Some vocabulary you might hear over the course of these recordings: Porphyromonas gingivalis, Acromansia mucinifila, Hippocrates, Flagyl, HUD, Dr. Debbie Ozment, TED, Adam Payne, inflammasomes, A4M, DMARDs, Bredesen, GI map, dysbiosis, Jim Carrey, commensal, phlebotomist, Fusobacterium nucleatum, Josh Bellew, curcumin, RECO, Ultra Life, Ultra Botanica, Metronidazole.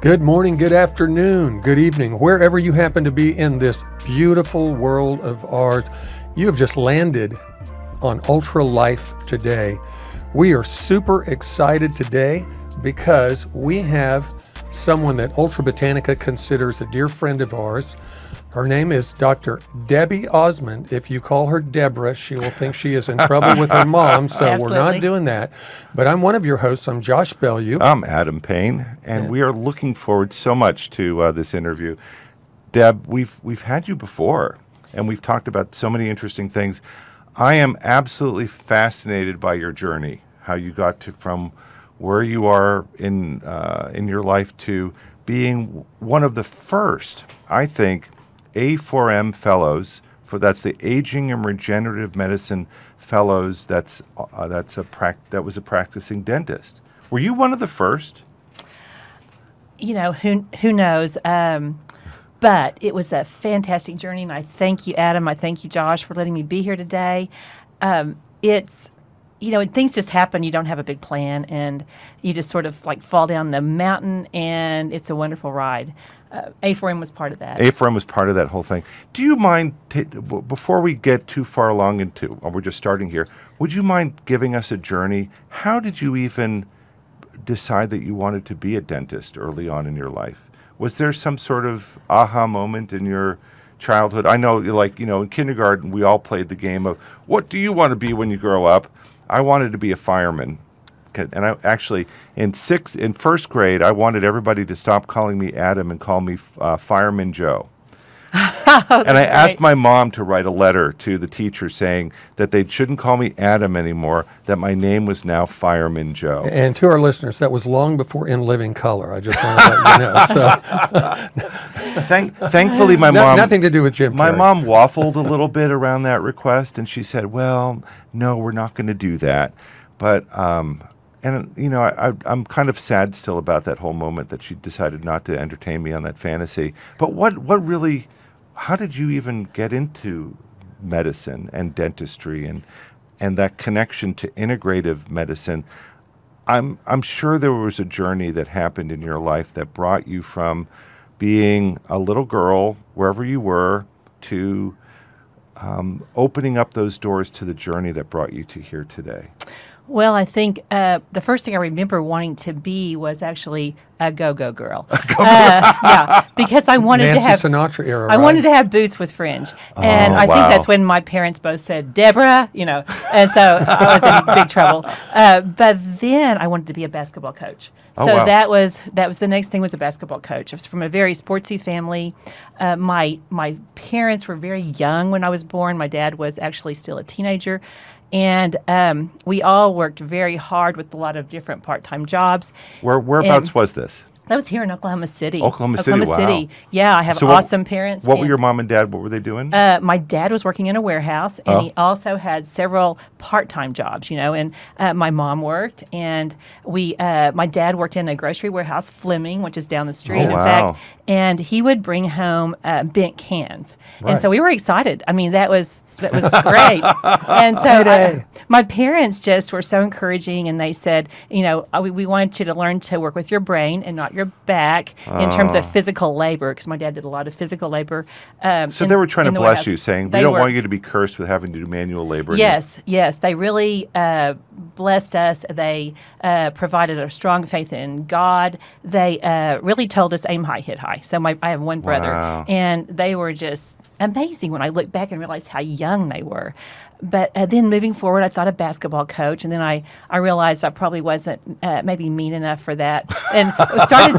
Good morning, good afternoon, good evening, wherever you happen to be in this beautiful world of ours. You have just landed on Ultra Life today. We are super excited today because we have someone that Ultra Botanica considers a dear friend of ours. Her name is Dr. Debbie Ozment. If you call her Deborah, she will think she is in trouble with her mom, so absolutely. We're not doing that. But I'm one of your hosts. I'm Josh Bellew. I'm Adam Payne, and we are looking forward so much to this interview. Deb, we've had you before, and we've talked about so many interesting things. I am absolutely fascinated by your journey, how you got to from where you are in your life to being one of the first, I think, A4M fellows, for that's the Aging and Regenerative Medicine fellows, that was a practicing dentist. Were you one of the first? You know, who knows? But it was a fantastic journey, and I thank you, Adam. I thank you, Josh, for letting me be here today. You know, things just happen. You don't have a big plan, and you just sort of like fall down the mountain, and it's a wonderful ride. A4M was part of that. A4M was part of that whole thing. Do you mind, before we get too far along into, or we're just starting here, would you mind giving us a journey? How did you even decide that you wanted to be a dentist early on in your life? Was there some sort of aha moment in your childhood? I know, like, you know, in kindergarten, we all played the game of, what do you want to be when you grow up? I wanted to be a fireman, and I actually in first grade I wanted everybody to stop calling me Adam and call me Fireman Joe. And I asked my mom to write a letter to the teacher saying that they shouldn't call me Adam anymore, that my name was now Fireman Joe. And to our listeners, that was long before In Living Color. I just want to let you know. So. Thankfully, my mom... Nothing to do with Jim Carrey. My mom waffled a little bit around that request, and she said, well, no, we're not going to do that. But, and you know, I'm kind of sad still about that whole moment that she decided not to entertain me on that fantasy. But what really... How did you even get into medicine and dentistry and that connection to integrative medicine? I'm sure there was a journey that happened in your life that brought you from being a little girl, wherever you were, to opening up those doors to the journey that brought you to here today. Well, I think the first thing I remember wanting to be was actually a go-go girl. Yeah, because I wanted wanted to have boots with fringe. And I think that's when my parents both said, Deborah, you know, and so I was in big trouble. But then I wanted to be a basketball coach. So that was the next thing, was a basketball coach. I was from a very sportsy family. My parents were very young when I was born. My dad was actually still a teenager. And we all worked very hard with a lot of different part-time jobs. Whereabouts was this? That was here in Oklahoma City. Oklahoma City. Yeah, I have awesome parents. What were your mom and dad? What were they doing? My dad was working in a warehouse, and he also had several part-time jobs, you know, and my mom worked, and my dad worked in a grocery warehouse, Fleming, which is down the street, in fact, and he would bring home bent cans. Right. And so we were excited. I mean, that was great. And so my parents just were so encouraging, and they said, you know, we want you to learn to work with your brain and not your back in terms of physical labor, because my dad did a lot of physical labor. So they were trying to bless you, saying, we don't want you to be cursed with having to do manual labor. Yes, yes. They really blessed us. They provided a strong faith in God. They really told us aim high, hit high. So I have one brother, and they were just amazing when I look back and realize how young they were. But then moving forward, I thought a basketball coach, and then I realized I probably wasn't maybe mean enough for that, and started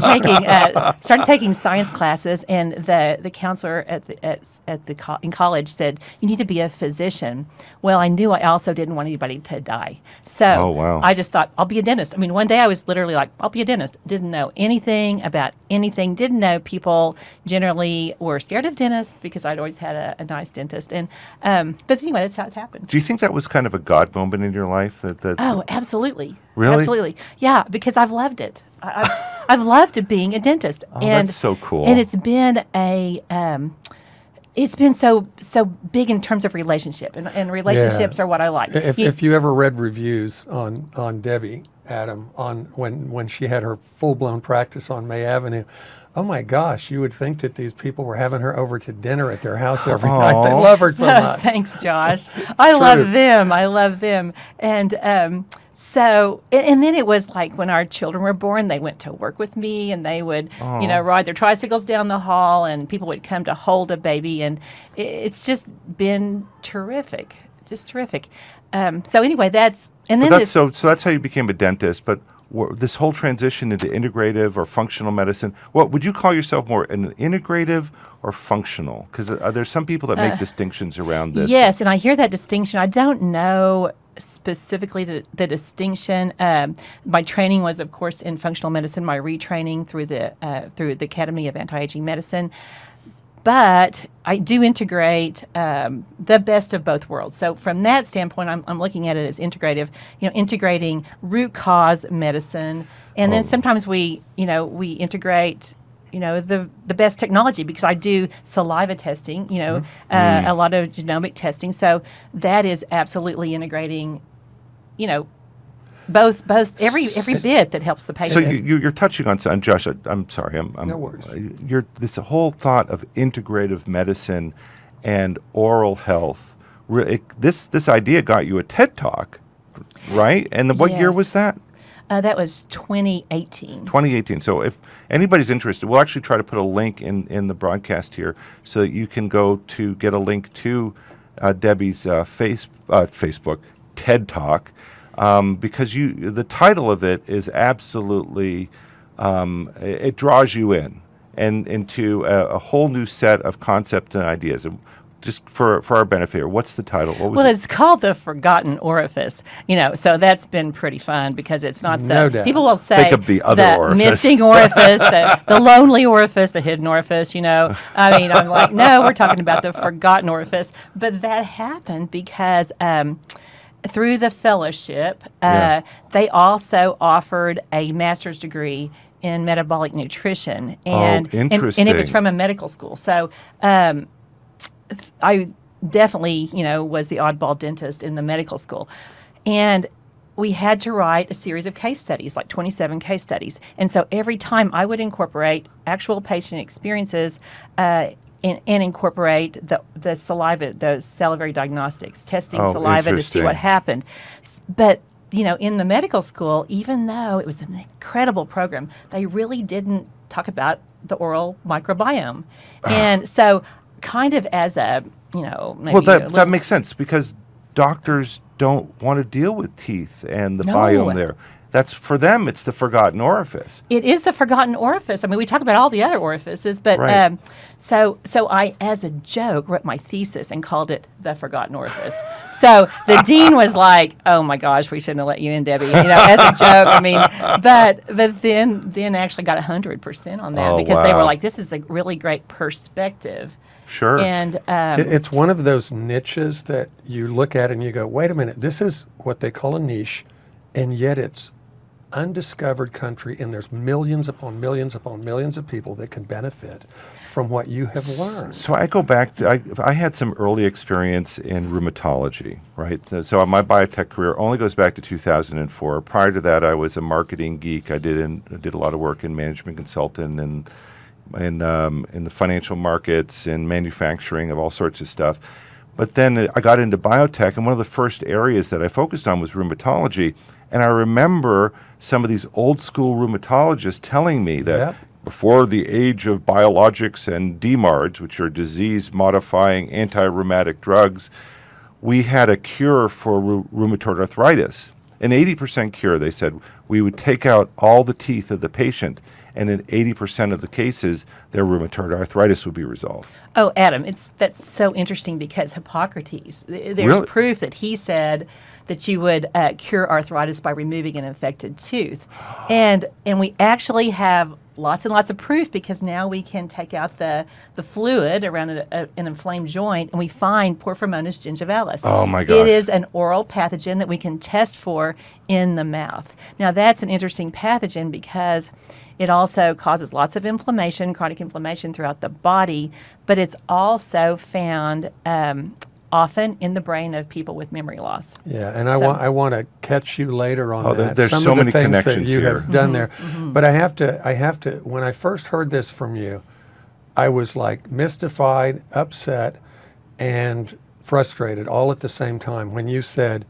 taking science classes. And the counselor in college said, you need to be a physician. Well, I knew I also didn't want anybody to die, so I just thought, I'll be a dentist. I mean, one day I was literally like, I'll be a dentist. Didn't know anything about anything. Didn't know people generally were scared of dentists, because I'd always had a nice dentist. And but anyway, that's how it happened. Do you think that was kind of a God moment in your life? Oh, absolutely. Really? Absolutely. Yeah, because I've loved it. I've loved being a dentist. Oh, and that's so cool. And it's been so big in terms of relationship, and relationships are what I like. If you ever read reviews on Debbie, Adam, on when she had her full-blown practice on May Avenue. Oh my gosh, you would think that these people were having her over to dinner at their house every night. They love her so much. Thanks, Josh. I love them. And so then it was like when our children were born, they went to work with me, and they would, you know, ride their tricycles down the hall, and people would come to hold a baby. And it's just been terrific, just terrific. So anyway, that's, and then that's, so that's how you became a dentist. But this whole transition into integrative or functional medicine, what would you call yourself more, an integrative or functional? Because are there some people that make distinctions around this? Yes, and I hear that distinction. I don't know specifically the distinction. My training was, of course, in functional medicine. My retraining through the Academy of Anti-Aging Medicine. But I do integrate the best of both worlds. So from that standpoint, I'm looking at it as integrative, you know, integrating root cause medicine. And then sometimes we integrate, you know, the best technology, because I do saliva testing, you know, a lot of genomic testing. So that is absolutely integrating, you know, every bit that helps the patient. So you're touching on Josh. I'm sorry. No worries. You're this whole thought of integrative medicine and oral health. This idea got you a TED Talk, right? And what year was that? That was 2018. 2018. So if anybody's interested, we'll actually try to put a link in the broadcast here, so that you can go to get a link to Debbie's Facebook TED Talk. Because the title of it is absolutely, it draws you in and into a whole new set of concepts and ideas. And just for our benefit here, what's the title? What was it? It's called The Forgotten Orifice. You know, so that's been pretty fun, because it's not people will say think of the other orifice. Missing orifice, the lonely orifice, the hidden orifice, you know. I mean, I'm like, no, we're talking about the forgotten orifice. But that happened because through the fellowship, they also offered a master's degree in metabolic nutrition, and it was from a medical school. So I definitely, you know, was the oddball dentist in the medical school, and we had to write a series of case studies, like 27 case studies. And so every time I would incorporate actual patient experiences. And incorporate the saliva, those salivary diagnostics, testing saliva to see what happened. But, you know, in the medical school, even though it was an incredible program, they really didn't talk about the oral microbiome. And so kind of as a, you know, maybe that makes sense, because doctors don't want to deal with teeth and the biome there. That's, for them, it's the forgotten orifice. It is the forgotten orifice. I mean, we talk about all the other orifices, but so I, as a joke, wrote my thesis and called it The Forgotten Orifice. So the dean was like, "Oh my gosh, we shouldn't have let you in, Debbie." You know, as a joke. I mean, but then actually got 100% on that, because they were like, "This is a really great perspective." Sure. And it's one of those niches that you look at and you go, "Wait a minute, this is what they call a niche," and yet it's undiscovered country, and there's millions upon millions upon millions of people that can benefit from what you have learned. So I go back to, I had some early experience in rheumatology, right? So my biotech career only goes back to 2004. Prior to that, I was a marketing geek. I did a lot of work in management consultant and in the financial markets and manufacturing of all sorts of stuff. But then I got into biotech, and one of the first areas that I focused on was rheumatology. And I remember some of these old school rheumatologists telling me that before the age of biologics and DMARDs, which are disease-modifying anti-rheumatic drugs, we had a cure for rheumatoid arthritis. An 80% cure, they said. We would take out all the teeth of the patient, and in 80% of the cases, their rheumatoid arthritis would be resolved. Oh, Adam, that's so interesting, because Hippocrates, there's proof that he said that you would cure arthritis by removing an infected tooth. And we actually have lots and lots of proof, because now we can take out the fluid around an inflamed joint, and we find Porphyromonas gingivalis. Oh my gosh. It is an oral pathogen that we can test for in the mouth. Now that's an interesting pathogen, because it also causes lots of inflammation, chronic inflammation throughout the body, but it's also found often in the brain of people with memory loss. Yeah, and I want to catch you later on that. There's so many connections that you have done there. But I have to, when I first heard this from you, I was like mystified, upset, and frustrated all at the same time when you said,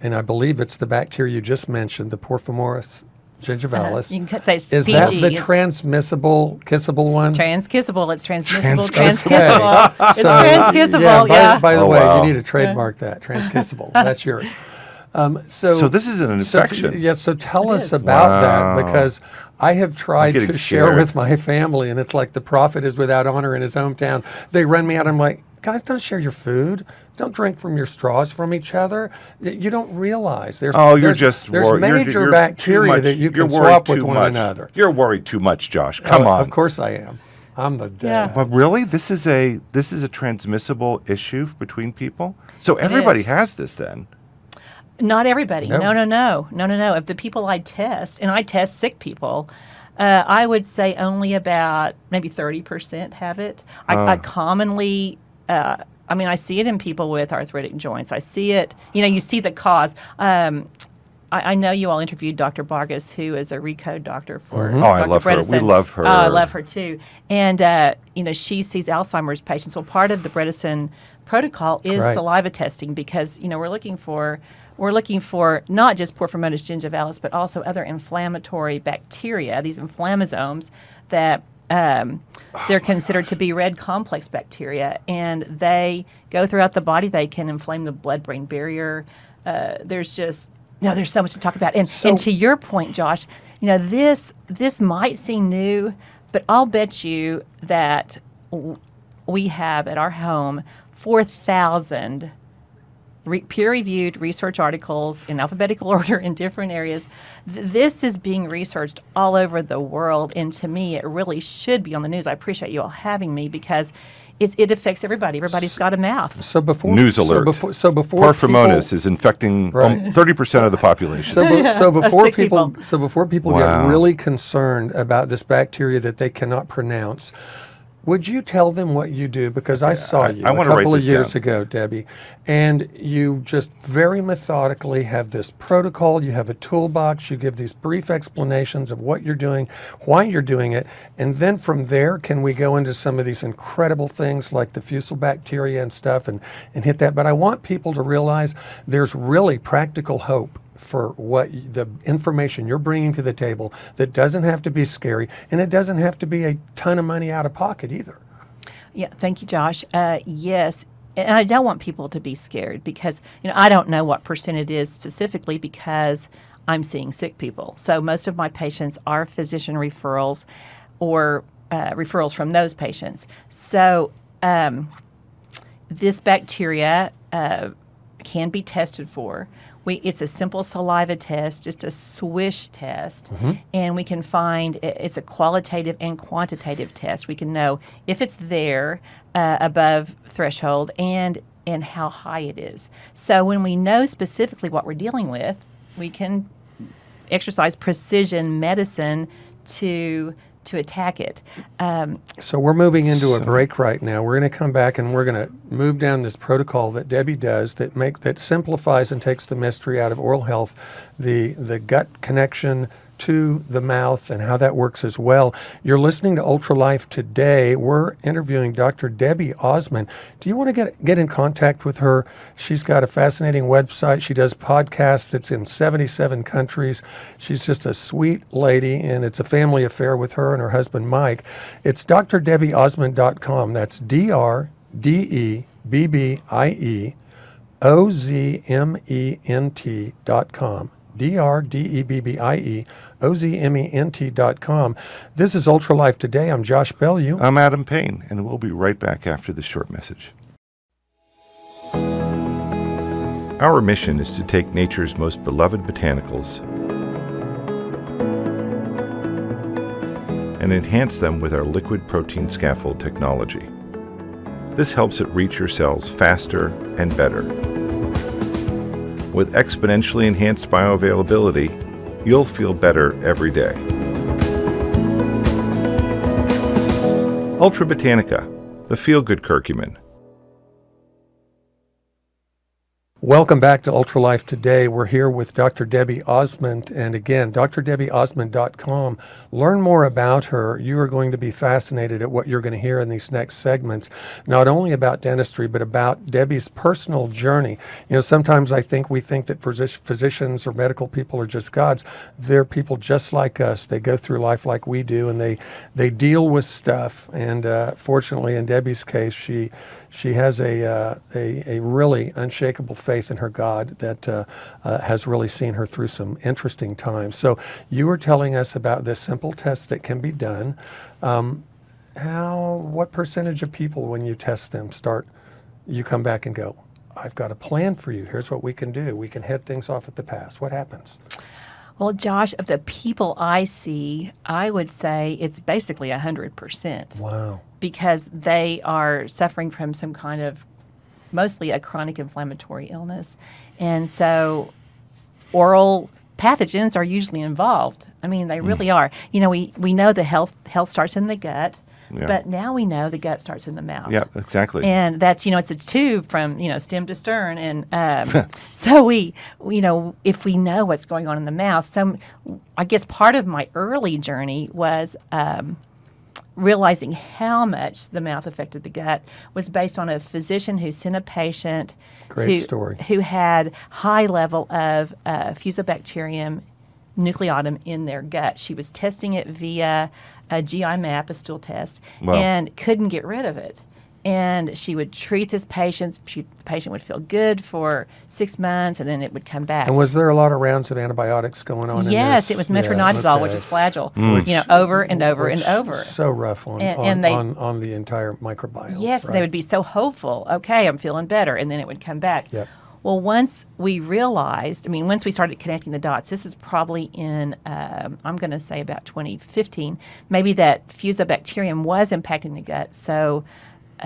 and I believe it's the bacteria you just mentioned, the Porphyromonas gingivalis. You can say it's PG. Is that the transmissible, kissable one? Transkissable. It's transmissible, transkissable. It's transkissable, yeah. By the way, you need to trademark that, transkissable. That's yours. So this is an infection. So tell us about that, because I have tried to share with my family, and it's like the prophet is without honor in his hometown. They run me out. I'm like, guys, don't share your food. Don't drink from your straws from each other. You don't realize there's major bacteria that you can swap with one another. You're worried too much, Josh. Come on. Of course I am. I'm the devil. Yeah. But really, this is a transmissible issue between people. So everybody has this then. Not everybody. No. Of the people I test, and I test sick people, I would say only about maybe 30% have it. I commonly, I mean, I see it in people with arthritic joints. I see it, you know, you see the cause. I know you all interviewed Dr. Bargas, who is a RECO doctor for Dr. I love Bredesen. Her. We love her. Oh, I love her too. And, you know, she sees Alzheimer's patients. Well, part of the Bredesen protocol is saliva testing because, you know, we're looking for not just Porphyromonas gingivalis, but also other inflammatory bacteria, these inflammasomes that they're considered to be red complex bacteria. And they go throughout the body. They can inflame the blood-brain barrier. There's so much to talk about. And to your point, Josh, you know, this might seem new, but I'll bet you that we have at our home 4,000 peer-reviewed research articles in alphabetical order in different areas. This is being researched all over the world, and to me, it really should be on the news. I appreciate you all having me because it affects everybody. Everybody's got a mouth. So before Porphyromonas is infecting 30% of the population. So before people get really concerned about this bacteria that they cannot pronounce, would you tell them what you do? Because I saw you a couple of years ago, Debbie, and you just very methodically have this protocol. You have a toolbox. You give these brief explanations of what you're doing, why you're doing it, and then from there, can we go into some of these incredible things like the Fusobacteria and stuff and hit that? But I want people to realize there's really practical hope for what the information you're bringing to the table that doesn't have to be scary, and it doesn't have to be a ton of money out of pocket either. Yeah, thank you, Josh. Yes, and I don't want people to be scared because, you know, I don't know what percent it is specifically because I'm seeing sick people. So most of my patients are physician referrals or referrals from those patients. So this bacteria can be tested for. It's a simple saliva test, just a swish test, and we can find it's a qualitative and quantitative test. We can know if it's there above threshold and how high it is. So when we know specifically what we're dealing with, we can exercise precision medicine to attack it. So we're moving into a break right now. We're going to come back and we're going to move down this protocol that Debbie does that simplifies and takes the mystery out of oral health, the gut connection to the mouth and how that works as well. You're listening to Ultra Life today. We're interviewing Dr. Debbie Ozment. Do you want to get in contact with her? She's got a fascinating website. She does podcasts that's in 77 countries. She's just a sweet lady, and it's a family affair with her and her husband, Mike. It's DrDebbieOzment.com. That's DrDebbieOzment.com. DrDebbieOzment.com. This is Ultra Life Today. I'm Josh Bellew. I'm Adam Payne, and we'll be right back after this short message. Our mission is to take nature's most beloved botanicals and enhance them with our liquid protein scaffold technology. This helps it reach your cells faster and better. With exponentially enhanced bioavailability, you'll feel better every day. Ultra Botanica, the feel-good curcumin. Welcome back to Ultra Life. Today we're here with Dr. Debbie Ozment, and again, DrDebbieOzment.com. Learn more about her. You are going to be fascinated at what you're going to hear in these next segments, not only about dentistry, but about Debbie's personal journey. You know, sometimes I think we think that physicians or medical people are just gods. They're people just like us. They go through life like we do, and they deal with stuff. And fortunately, in Debbie's case, she has a really unshakable faith in her God that has really seen her through some interesting times. So you were telling us about this simple test that can be done. What percentage of people, when you test them, you come back and go, I've got a plan for you. Here's what we can do. We can head things off at the pass. What happens? Well, Josh, of the people I see, I would say it's basically 100%. Wow. Because they are suffering from some kind of mostly a chronic inflammatory illness. And so oral pathogens are usually involved. I mean, they really are. You know, we know the health starts in the gut, but now we know the gut starts in the mouth. Yeah, exactly. And that's, you know, it's a tube from, you know, stem to stern. And so you know, if we know what's going on in the mouth, I guess part of my early journey was realizing how much the mouth affected the gut was based on a physician who sent a patient who had high level of Fusobacterium nucleatum in their gut. She was testing it via a GI map, a stool test, and couldn't get rid of it. And she would treat this patient. The patient would feel good for 6 months, and then it would come back. And was there a lot of rounds of antibiotics going on? Yes, in this? It was metronidazole, which is Flagyl, you know, over and over and over. So rough on the entire microbiome. Yes, right? They would be so hopeful. Okay, I'm feeling better, and then it would come back. Yep. Well, once we realized, I mean, once we started connecting the dots, this is probably in, I'm going to say about 2015, maybe that Fusobacterium was impacting the gut so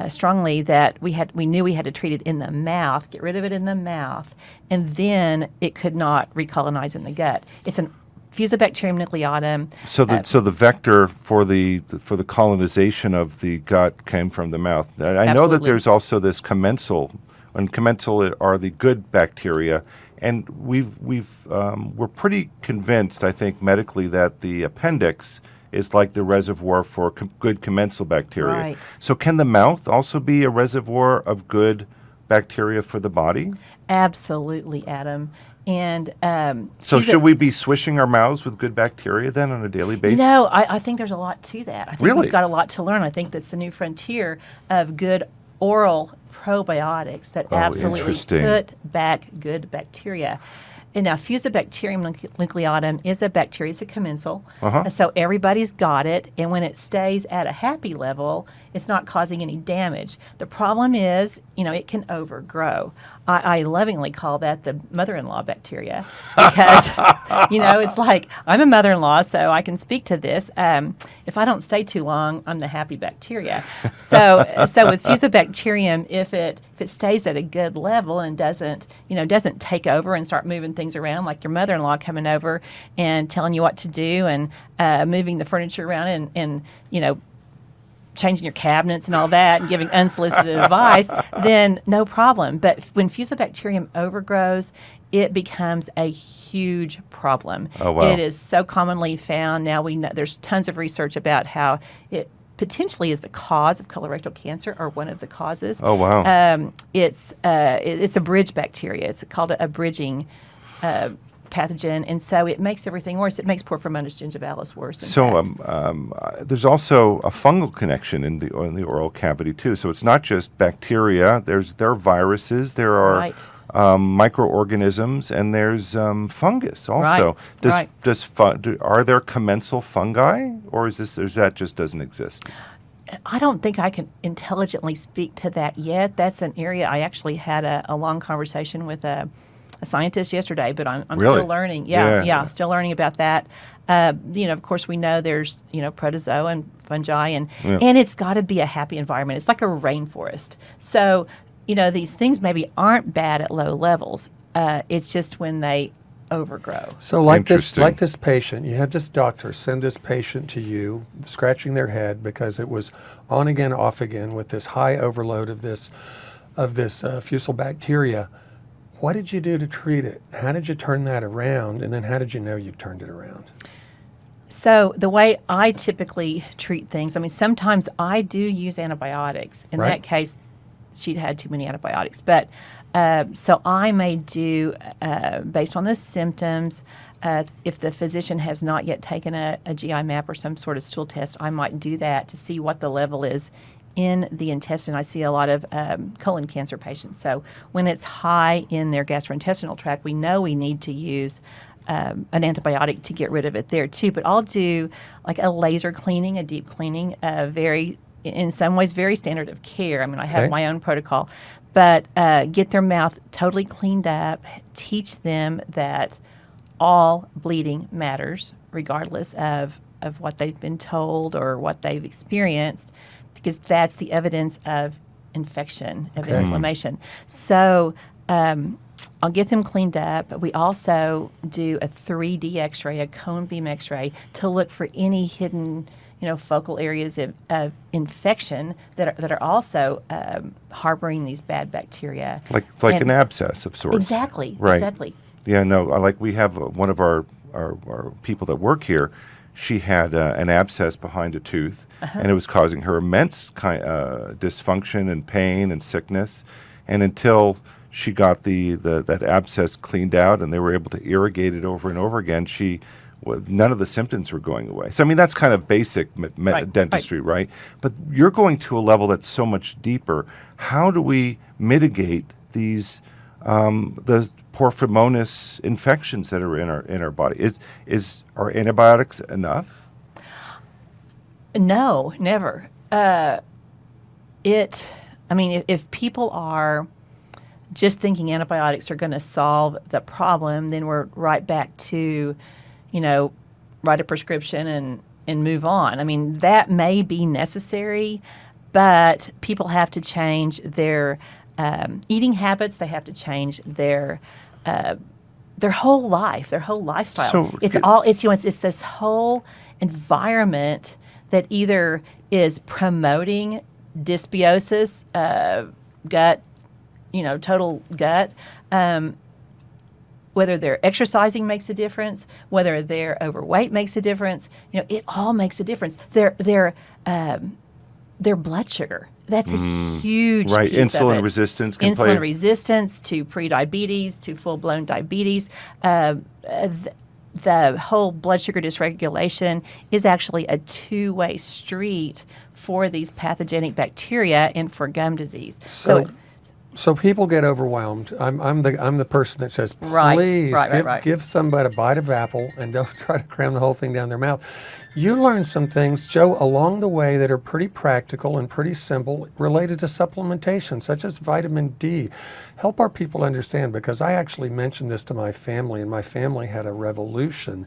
strongly that we knew we had to treat it in the mouth, get rid of it in the mouth, and then it could not recolonize in the gut. It's an Fusobacterium nucleatum. So the vector for the colonization of the gut came from the mouth. I know that there's also this commensal, and commensal are the good bacteria, and we're pretty convinced, I think, medically, that the appendix is like the reservoir for good commensal bacteria. Right. So can the mouth also be a reservoir of good bacteria for the body? Absolutely, Adam. And so should we be swishing our mouths with good bacteria then on a daily basis? No, I think there's a lot to that. I think we've got a lot to learn. I think that's the new frontier of good oral probiotics that absolutely put back good bacteria. And now, Fusobacterium nucleatum is a bacteria, it's a commensal, so everybody's got it, and when it stays at a happy level, it's not causing any damage. The problem is, you know, it can overgrow. I lovingly call that the mother-in-law bacteria because, you know, it's like, I'm a mother-in-law, so I can speak to this. If I don't stay too long, I'm the happy bacteria. So with Fusobacterium, if it stays at a good level and doesn't take over and start moving things around, like your mother-in-law coming over and telling you what to do and moving the furniture around and you know, changing your cabinets and all that and giving unsolicited advice, then no problem. But when Fusobacterium overgrows, it becomes a huge problem. Oh, wow. It is so commonly found. Now we know there's tons of research about how it potentially is the cause of colorectal cancer or one of the causes. Oh, wow. It's a bridge bacteria. It's called a bridging pathogen, and so it makes everything worse. It makes Porphyromonas gingivalis worse. So there's also a fungal connection in the oral cavity too. So it's not just bacteria. There are viruses. There are microorganisms, and there's fungus also. Right. Are there commensal fungi, or is that just doesn't exist? I don't think I can intelligently speak to that yet. That's an area I actually had a long conversation with a scientist yesterday, but I'm really? Still learning. Yeah, still learning about that. You know, of course, we know there's, you know, protozoa and fungi, and it's got to be a happy environment. It's like a rainforest. So, you know, these things maybe aren't bad at low levels. It's just when they overgrow. So like this patient, you had this doctor send this patient to you, scratching their head because it was on again, off again with this high overload of this Fusobacterium. What did you do to treat it? How did you turn that around? And then how did you know you turned it around? So the way I typically treat things, I mean, sometimes I do use antibiotics. In that case, she'd had too many antibiotics. But so I may do, based on the symptoms, if the physician has not yet taken a GI map or some sort of stool test, I might do that to see what the level is in the intestine. I see a lot of colon cancer patients. So when it's high in their gastrointestinal tract, we know we need to use an antibiotic to get rid of it there too. But I'll do like a laser cleaning, a deep cleaning, very, in some ways, very standard of care. I mean, I have my own protocol, but get their mouth totally cleaned up, teach them that all bleeding matters, regardless of what they've been told or what they've experienced, because that's the evidence of infection, of inflammation. So I'll get them cleaned up. We also do a 3D x-ray, a cone beam x-ray, to look for any hidden, you know, focal areas of infection that are also harboring these bad bacteria. Like an abscess of sorts. Exactly, exactly. Yeah, no, like we have one of our people that work here, she had an abscess behind a tooth, and it was causing her immense dysfunction and pain and sickness. And until she got that abscess cleaned out and they were able to irrigate it over and over again, none of the symptoms were going away. So, I mean, that's kind of basic dentistry, right? But you're going to a level that's so much deeper. How do we mitigate these the Porphyromonas infections that are in our body? Are antibiotics enough? No, never. I mean, if people are just thinking antibiotics are going to solve the problem, then we're right back to, you know, write a prescription and move on. I mean, that may be necessary, but people have to change their eating habits. They have to change their whole life, their whole lifestyle. So it's this whole environment that either is promoting dysbiosis, total gut. Whether they're exercising makes a difference, whether they're overweight makes a difference. You know, it all makes a difference. Their blood sugar. That's a huge piece insulin of it. Resistance. Can insulin resistance to prediabetes, to full-blown diabetes. The whole blood sugar dysregulation is actually a two-way street for these pathogenic bacteria and for gum disease. So people get overwhelmed. I'm the person that says, please give somebody a bite of apple and don't try to cram the whole thing down their mouth. You learned some things, Joe, along the way that are pretty practical and pretty simple related to supplementation, such as vitamin D. Help our people understand, because I actually mentioned this to my family, and my family had a revolution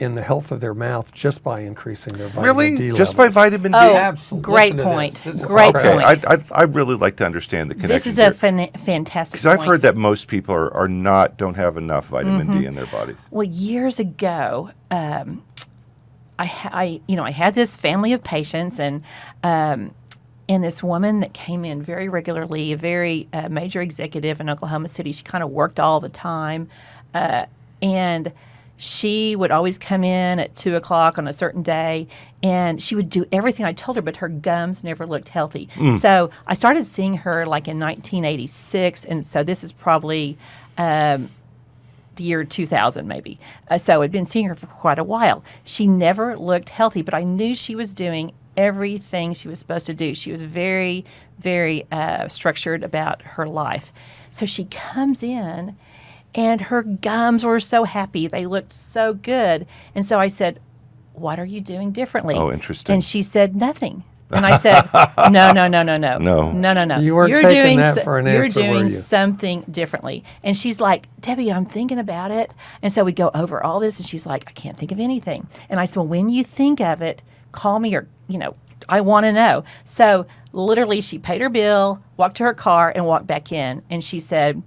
in the health of their mouth just by increasing their vitamin D levels. Just by vitamin D? Oh, absolutely. Great point. Great point. I really like to understand the connection. This is a fantastic point. Because I've heard that most people don't have enough vitamin D in their bodies. Well, years ago, I had this family of patients, and this woman that came in very regularly, a very major executive in Oklahoma City. She kind of worked all the time, and she would always come in at 2 o'clock on a certain day, and she would do everything I told her, but her gums never looked healthy. So I started seeing her like in 1986, and so this is probably the year 2000 maybe. So I'd been seeing her for quite a while. She never looked healthy, but I knew she was doing everything she was supposed to do. She was very, very structured about her life. So she comes in, and her gums were so happy. They looked so good. And so I said, what are you doing differently? Oh, interesting. And she said, nothing. And I said, no. You weren't taking that for an answer, were you? You're doing something differently. And she's like, Debbie, I'm thinking about it. And so we go over all this, and she's like, I can't think of anything. And I said, well, when you think of it, call me, or, you know, I want to know. So literally she paid her bill, walked to her car, and walked back in. And she said,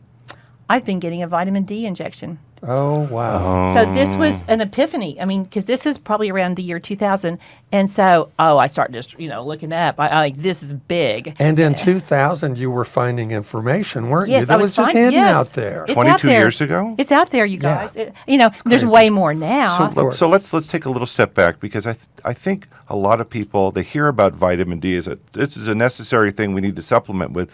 I've been getting a vitamin D injection. Oh, wow. So this was an epiphany. I mean, because this is probably around the year 2000. And so, oh, I started just, you know, looking up. I this is big. And in 2000, you were finding information, weren't you? That was just hidden out there. 22 years ago? It's out there, you guys. Yeah. It, you know, there's way more now. So let's take a little step back, because I think a lot of people, they hear about vitamin D as this is a necessary thing we need to supplement with.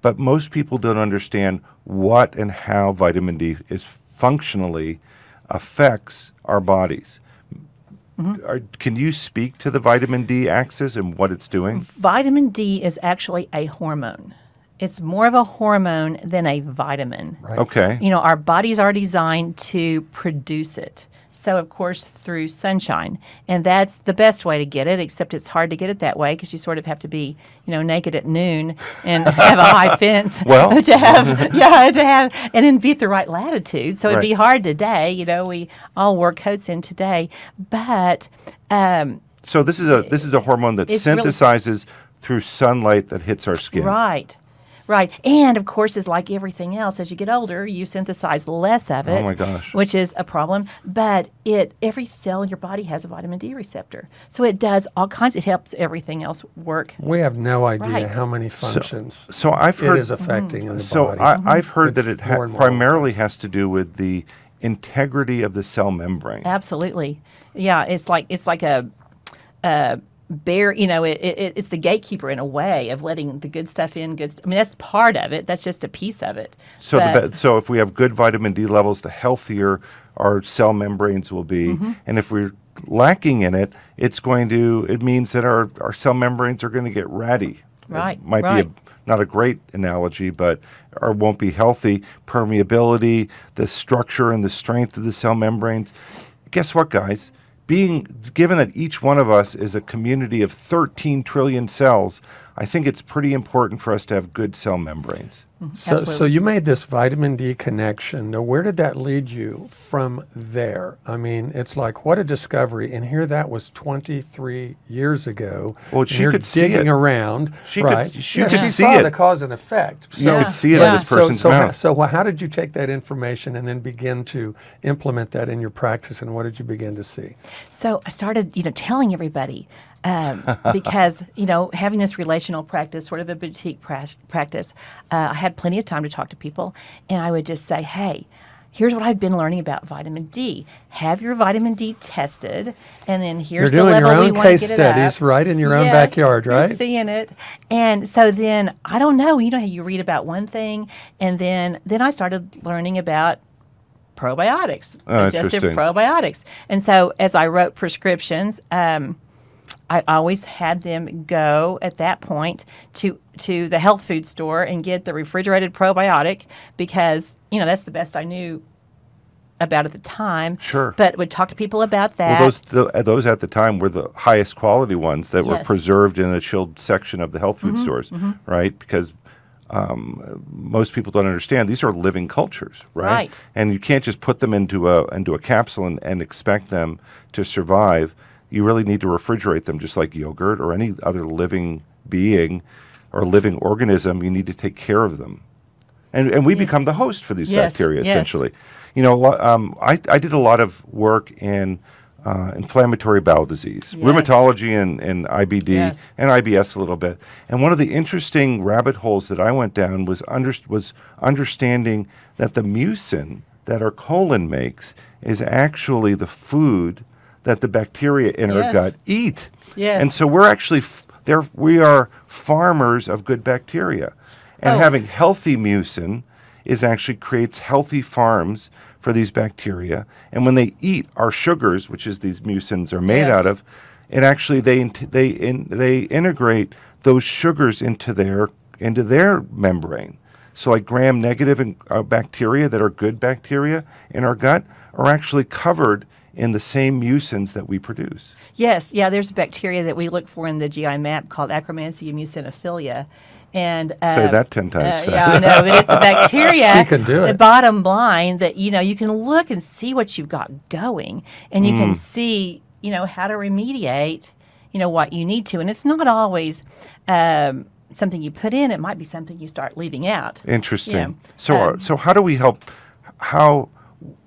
But most people don't understand what and how vitamin D is functionally affects our bodies. Mm-hmm. Can you speak to the vitamin D axis and what it's doing? Vitamin D is actually a hormone. It's more of a hormone than a vitamin. Right. Okay. You know, our bodies are designed to produce it. So, of course, through sunshine. And that's the best way to get it, except it's hard to get it that way because you sort of have to be, you know, naked at noon and have a high fence to have and then be at the right latitude. So it'd be hard today. You know, we all wore coats in today. But so this is a hormone that synthesizes through sunlight that hits our skin. Right. Right. And, of course, it's like everything else. As you get older, you synthesize less of it, which is a problem. But every cell in your body has a vitamin D receptor. So it does all kinds. It helps everything else work. We have no idea how many functions it is affecting in the body. I've heard that it primarily has to do with the integrity of the cell membrane. Absolutely. Yeah. It's like a... it's the gatekeeper in a way of letting the good stuff in. I mean, that's part of it. That's just a piece of it. So, so if we have good vitamin D levels, the healthier our cell membranes will be. Mm-hmm. And if we're lacking in it, it means that our cell membranes are going to get ratty. Right. It might be not a great analogy, but or won't be healthy. Permeability, the structure and the strength of the cell membranes. Guess what, guys? Given that each one of us is a community of 13 trillion cells, I think it's pretty important for us to have good cell membranes. Mm-hmm. So you made this vitamin D connection. Now, where did that lead you from there? I mean, it's like, what a discovery. And here that was 23 years ago. Well, she could see it. Around. She saw the cause and effect. So you could see it in this person's mouth. So how did you take that information and then begin to implement that in your practice? And what did you begin to see? So I started, you know, telling everybody. Because, you know, having this relational practice, sort of a boutique practice, I had plenty of time to talk to people. And I would just say, hey, here's what I've been learning about vitamin D. Have your vitamin D tested. And then here's the level we want to get it up. You're doing your own case studies, right, in your own backyard, right? You're seeing it. And so then, I don't know, you know how you read about one thing. And then I started learning about probiotics, digestive probiotics. And so as I wrote prescriptions, I always had them go at that point to the health food store and get the refrigerated probiotic because, you know, that's the best I knew about at the time. Sure. But would talk to people about that. Well, those at the time were the highest quality ones that were preserved in a chilled section of the health food stores, right? Because most people don't understand these are living cultures, right? And you can't just put them into a capsule and expect them to survive. You really need to refrigerate them, just like yogurt or any other living being or living organism. You need to take care of them. And we become the host for these bacteria, essentially. You know, I did a lot of work in inflammatory bowel disease, rheumatology and IBD and IBS a little bit. And one of the interesting rabbit holes that I went down was understanding that the mucin that our colon makes is actually the food that the bacteria in our gut eat. And so we're actually, we are farmers of good bacteria. And having healthy mucin actually creates healthy farms for these bacteria. And when they eat our sugars, which is these mucins are made out of, it actually, they integrate those sugars into their membrane. So like gram-negative bacteria that are good bacteria in our gut are actually covered in the same mucins that we produce. Yes, yeah, there's bacteria that we look for in the GI map called Acromansia mucinifila. And, say that 10 times. Yeah, I know, but it's a bacteria. She can do it. The bottom line that, you know, you can look and see what you've got going, and you can see, you know, how to remediate, you know, what you need to. And it's not always something you put in. It might be something you start leaving out. Interesting. You know, so how do we help? How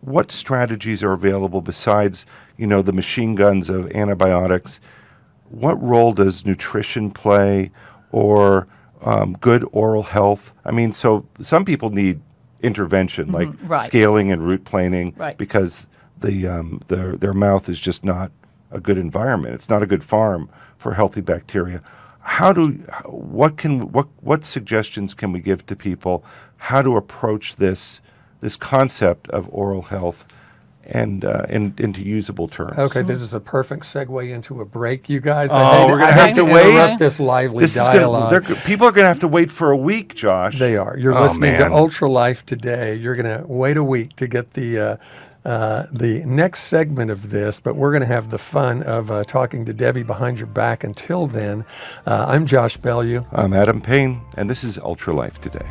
what strategies are available besides, you know, the machine guns of antibiotics? What role does nutrition play, or good oral health? I mean, so some people need intervention, like scaling and root planing, because their mouth is just not a good environment. It's not a good farm for healthy bacteria. How do, what suggestions can we give to people how to approach this concept of oral health and into usable terms? Okay, this is a perfect segue into a break, you guys. I hate, we're going to have to wait. This lively dialogue. People are going to have to wait for a week, Josh. They are. You're listening to Ultra Life today. You're going to wait a week to get the next segment of this, but we're going to have the fun of talking to Debbie behind your back. Until then, I'm Josh Bellew. I'm Adam Payne, and this is Ultra Life Today.